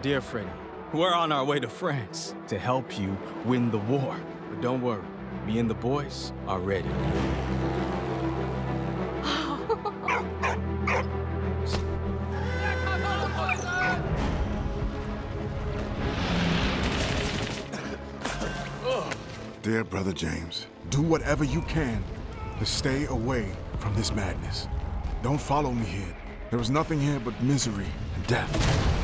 Dear Freddy, we're on our way to France to help you win the war. But don't worry, me and the boys are ready. Dear Brother James, do whatever you can to stay away from this madness. Don't follow me here. There is nothing here but misery and death.